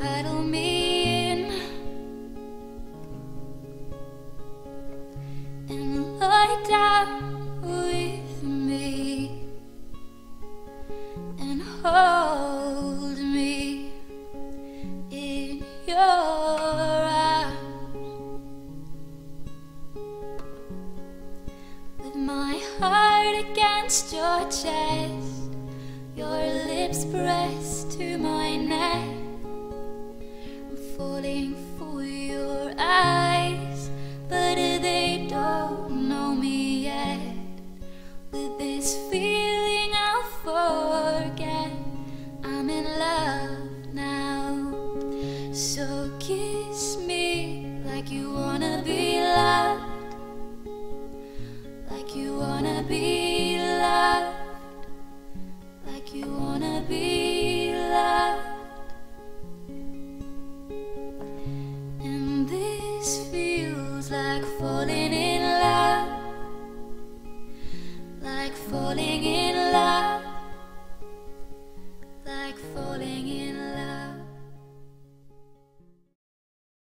Cuddle me in and lie down with me and hold me in your arms with my heart against your chest, your lips pressed to my neck. Falling for your eyes, but they don't know me yet. With this feeling I'll forget, I'm in love now. So kiss me like you wanna be loved, like you wanna be loved, like you wanna be loved. Like falling in love, like falling in love.